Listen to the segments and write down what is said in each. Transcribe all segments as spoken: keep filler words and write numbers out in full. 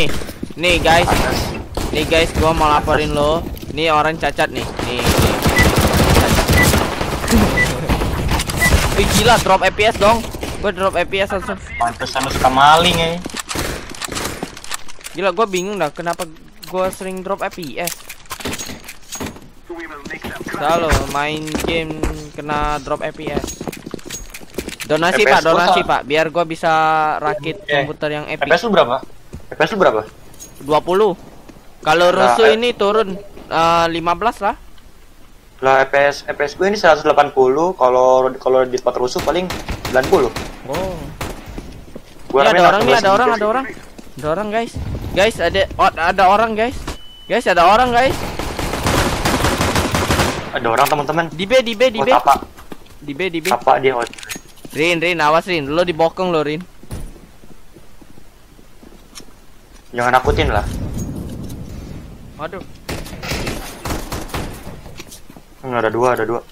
Nih, nih guys. Nih guys, gua mau laporin lo. Nih orang cacat nih. Nih. Wih gila, drop F P S dong. Gua drop F P S langsung. Pantesan suka maling ya. Gila, gua bingung dah kenapa gua sering drop F P S. Selalu main game kena drop F P S. Donasi F P S Pak, donasi Pak, biar gua bisa rakit yeah. komputer yang epic. F P S lu berapa? F P S lu berapa? dua puluh. Kalau nah, rusuh F... ini turun uh, lima belas lah. Lah F P S F P S gue ini seratus delapan puluh, kalau kalau di tempat rusuh paling sembilan puluh. Oh. Gua ya, ada orang nih, ada orang, ada orang. Ada orang, guys. Guys, ada oh, ada orang, guys. Guys, ada orang, guys. Ada orang, teman-teman. Di B, di B, di B. Apa? Di B, di B. Apa dia? Rin, Rin, awas Rin, lo dibokong lo Rin. Jangan nakutin lah. Waduh. Hmm, ada dua, ada dua.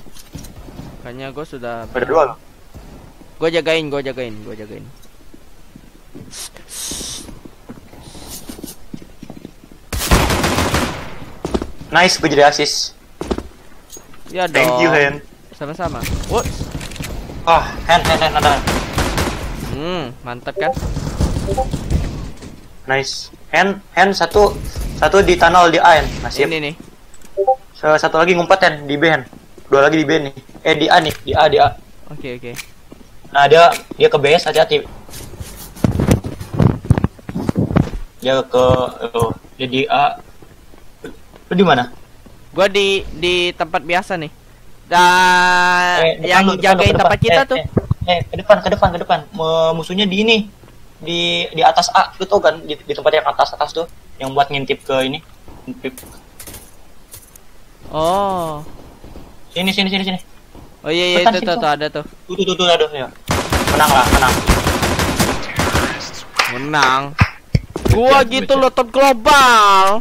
Kayaknya gue sudah. Ada dua loh. Gue jagain, gue jagain, gue jagain. Nice, gue jadi asis. Ya dong. Thank you Hen. Sama-sama. What? Oh, hand, hand, hand, hand. Hmm, mantap kan? Nice. Hand, hand satu, satu di tunnel di A hand. Masih ini nih. Satu lagi ngumpet hand di B hand. Dua lagi di B nih. Eh di A nih, di A, di A. Oke, okay, oke. Okay. Nah dia, dia ke base, hati-hati. Dia ke, oh, dia di A. Lu di mana? Gua di, di tempat biasa nih. Dan eh, yang jagain tempat kita eh, tuh. Eh, eh, ke depan, ke depan, ke depan. Musuhnya di ini, di di atas A, lu tau kan? Di, di tempat yang atas atas tuh, yang buat ngintip ke ini. Ngintip. Oh. Sini, sini, sini, sini. Oh iya, iya itu tuh, tuh ada tuh. Tuh, tuh, tuh, ada ya. Menang lah, menang. Menang. Gua gitu loh, top global.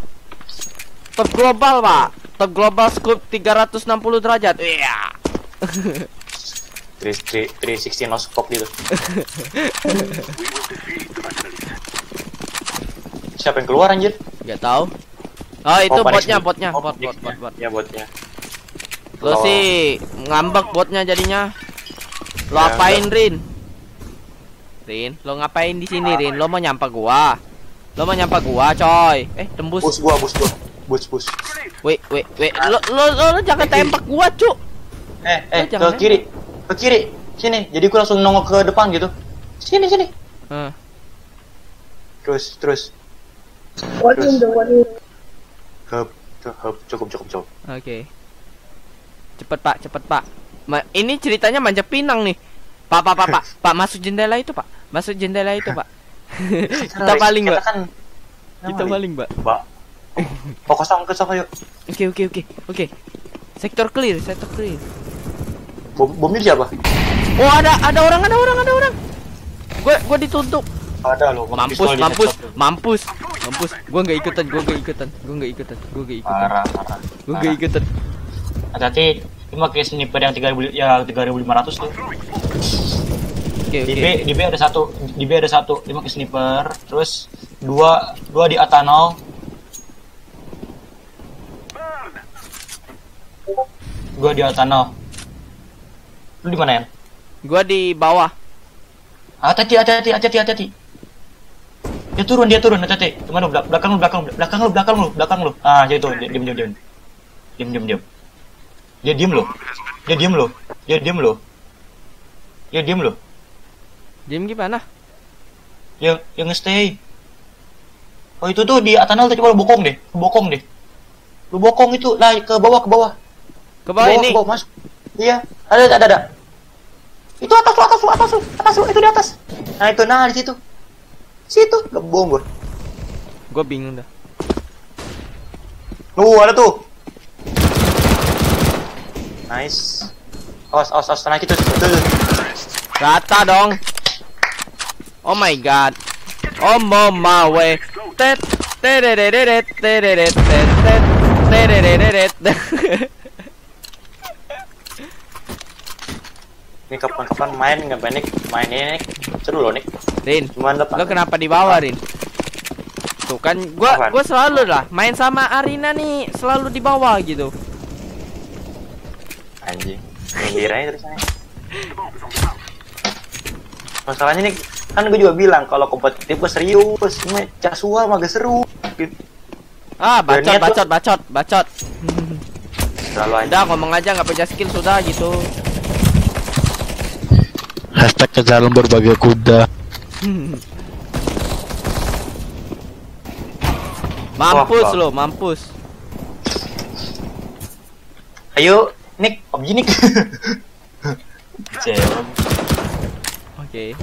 Top global Pak. Top global scoop tiga ratus enam puluh derajat. Iya. tiga enam nol no scope gitu. Siapa yang keluar anjir? Enggak tahu. Oh, itu oh, botnya, botnya, oh, bot, bot, bot, bot. Ya botnya. Lo oh. sih ngambek botnya jadinya. Lo ya, apain enggak. Rin? Rin, lo ngapain di sini ah, Rin? Lo mau nyampa gua. Lo mau nyampa gua, coy. Eh, tembus. Bus gua, bus gua. Bus bus. Wait wait wait. Lo lo lo, lo jangan tembak gua, Cuk. Eh eh ke nembak. Kiri. Ke kiri. Sini. Jadi gua langsung nongol ke depan gitu. Sini sini. Hmm. Terus terus. Waduh, waduh. Hop, hop, cukup cukup cukup. Oke. Okay. Cepet Pak, cepet Pak. Ma ini ceritanya manja pinang nih. Pak Pak Pak Pak, Pak masuk jendela itu, Pak. Masuk jendela itu, Pak. Kita paling, Pak. Kita paling, Pak. Pak. Oh kosong kosong ayo. Oke oke oke oke. Sektor clear, sektor clear. Bom bomnya siapa? Oh ada ada orang ada orang ada orang. Gue gue dituntuk. Ada loh. Mampus mampus mampus mampus. Gue nggak ikutan gue nggak ikutan gue nggak ikutan gue nggak ikutan. Parah parah. Gue nggak ikutan. Hati-hati. Cuma kayak sniper yang tiga ribu ya tiga ribu lima ratus tuh. Oke oke. Di B di B ada satu di B ada satu. Cuma kayak sniper. Terus dua dua di atanol. Gua di atas. Lu di mana ya? Gua di bawah. Hati-hati, hati-hati, hati-hati, hati-hati. Dia turun, dia turun, hati-hati. Teman lu belakang lu, belakang lu, belakang lu, belakang lu, belakang lu. Ah, jadi tuh, diam diam diam. Diam diam diam. Dia diam lu. Dia diam lu. Dia diam lu. Dia diam lu. Diam gimana? Ya, yang stay. Oh, itu tuh di atas tadi malah bokong deh. Bokong deh. Lu bokong itu lah ke bawah ke bawah. Ke bawah, ke bawah ini. Ke bawah, Mas. Iya, ada ada ada. Itu atas lu, atas lu, atas lu, atas lu, itu di atas. Nah, itu nah di situ. Situ, gembong gua. Gua bingung dah. Lu ada tuh. Nice. Awas, awas, awas, naik itu. Itu. Rata dong. Oh my god. I'm on my way. Tet tet tet tet tet tet. Ini kapan-kapan main nggak panik main ini seru loh nih Rin. Cuman lo kenapa di bawah Rin? Tuh kan gua gua selalu lah main sama Arina nih, selalu di bawah gitu. Anjing. Ngindiranya terus aja. Masalahnya nih kan gue juga bilang kalau kompetitif gue serius, cuma casual mah gak seru. Ah, bacot bacot, bacot bacot bacot. Selalu ada ngomong aja nggak punya skill sudah gitu. Hashtag ke dalam berbagai kuda. Mampus lo, mampus. Ayo, Nick, P U B G Nick. Oke,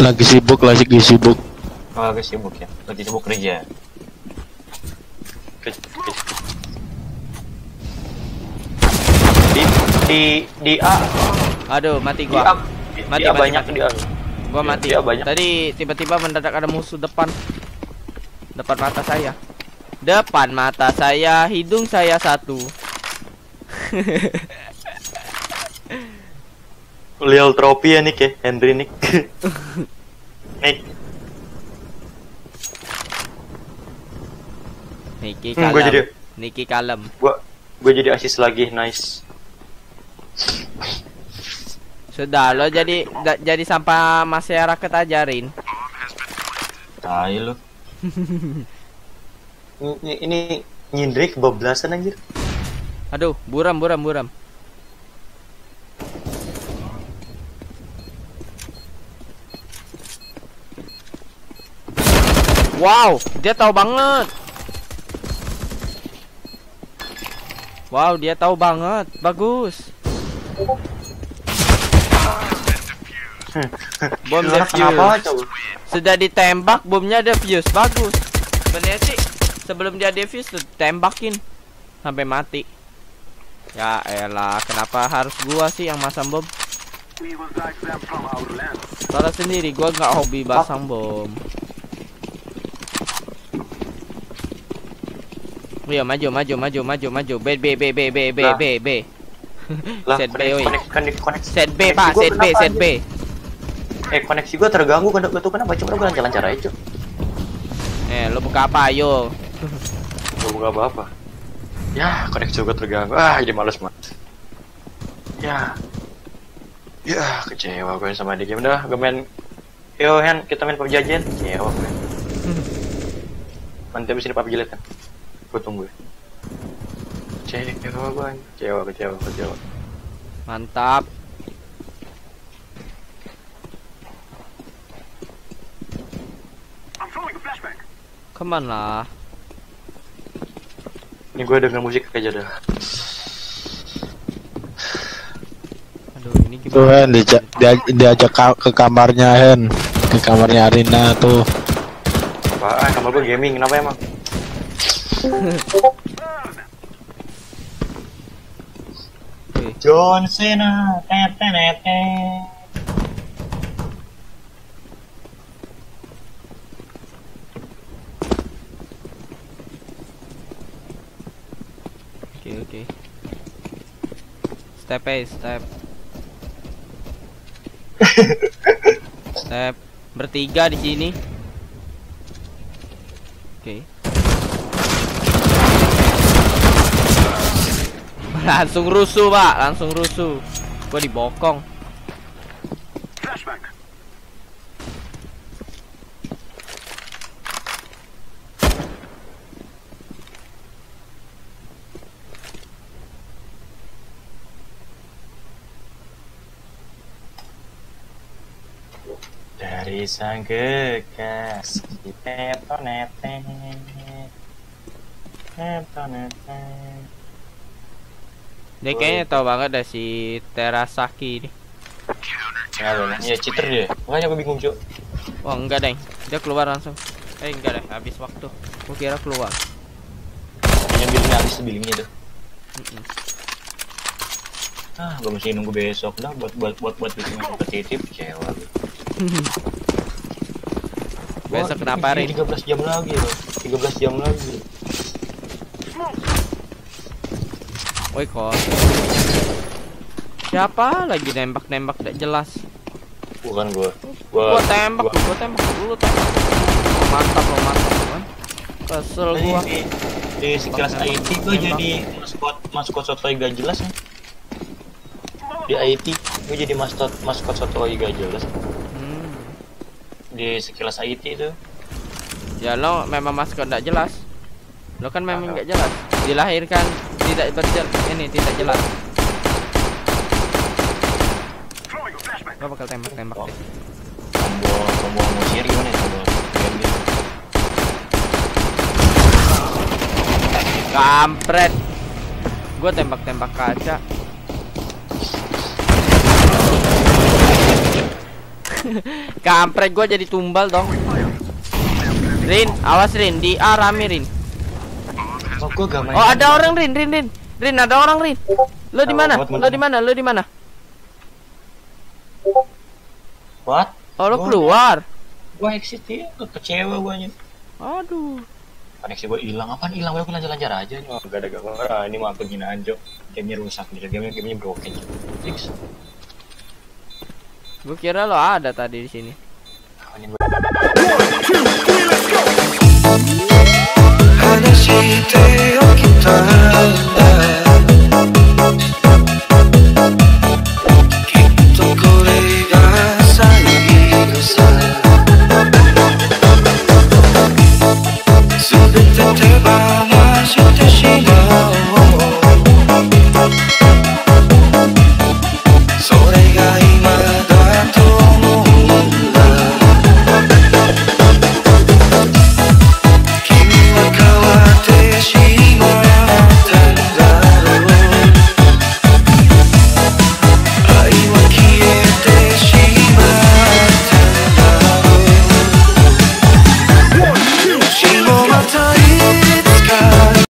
lagi sibuk, lagi sibuk. Oh, lagi sibuk ya, lagi sibuk kerja. Di di di A. Aduh, mati gua. Mati banyak di A. Gua mati. Tadi tiba-tiba mendadak ada musuh depan. Depan mata saya. Depan mata saya, hidung saya satu. Lial tropi ya Nick ya, Henry Nick. Nick. Niki kalem. Hmm, gua jadi Niki kalem. Gua gua jadi asis lagi, nice. Sudah lo jadi da, jadi sampah masyarakat ajarin. Tai lo. Ini, ini nyindrik kebablasan anjir. Aduh, buram buram buram. Wow, dia tahu banget. Wow, dia tahu banget. Bagus. Bom defuse. Sudah ditembak, bomnya defuse. Bagus. Sebenarnya sih sebelum dia defuse tuh tembakin sampai mati. Ya elah, kenapa harus gua sih yang masang bom? Salah sendiri, gua nggak hobi pasang bom. Iya, maju maju maju maju maju B B B B B B B B set B oi set B pak set B set B eh koneksi gua terganggu betul kenapa coba gua jalan cara aja eh lo buka apa ayo lo buka apa apa ya koneksi gua terganggu ah jadi males banget ya ya kecewa gue sama dia game dah gue main yo hand kita main P U B G aja kecewa gue nanti abis ini P U B G liat kan gue tunggu cek kecewa gue kecewa kecewa kecewa mantap kemana ini gue denger musik aja dah aduh ini gimana tuh Hen diajak, diajak ke kamarnya Hen ke kamarnya Arina tuh apaan kamar gue gaming kenapa emang John Cena, tete nete. Oke oke. Step by step. Step bertiga di sini. Oke. Okay. Langsung rusuh pak, langsung rusuh. Gua dibokong. Flashback. Dari sang gegas netonete, netonete. Dia kayaknya tau banget dah si Terasaki ini. Ya cheater dia. Makanya gue bingung cuy. Wah enggak deng. Dia keluar langsung. Eh enggak deh. Habis waktu. Gue kira keluar. Yang bilingnya habis bilingnya tuh. Mm -mm. Ah gue mesti nunggu besok dah buat buat buat buat bikin kompetitif cewek. Besok kenapa hari? tiga belas jam lagi loh. tiga belas jam lagi. Woi kok siapa lagi nembak-nembak tidak jelas Bukan gua. Gua, gua tembak, gua, gua tembak dulu tembak. Mantap lo, mantap kan. Kesel gua. Di, di, di kelas I T gua jadi maskot maskot sotoy gak jelas ya. Di I T gua jadi maskot maskot sotoy gak jelas. Hmm. Di sekilas I T itu. Ya lo memang maskot gak jelas. Lo kan memang nggak jelas. Dilahirkan tidak berjelas. Ini tidak jelas. Gua bakal tembak-tembak deh. Tombol, tombol musir gimana ya tombol? Kampret. Gua tembak-tembak kaca. Kampret, gua jadi tumbal dong. Rin, awas Rin, di arami Rin. Oh, oh ada orang Rin, Rin, Rin, Rin ada orang Rin. Lo di mana? Lo di mana? Lo di mana? What? Oh lo keluar? Gua exit ya, kecewa guanya. Aduh. Koneksi gua hilang, apaan hilang? Gua lancar-lancar aja. Nggak ada gambar. Ah, ini mah penghinaan jok. Gamenya rusak nih, gamenya gamenya broken. Fix. Gua kira lo ada tadi di sini. one two three let's go.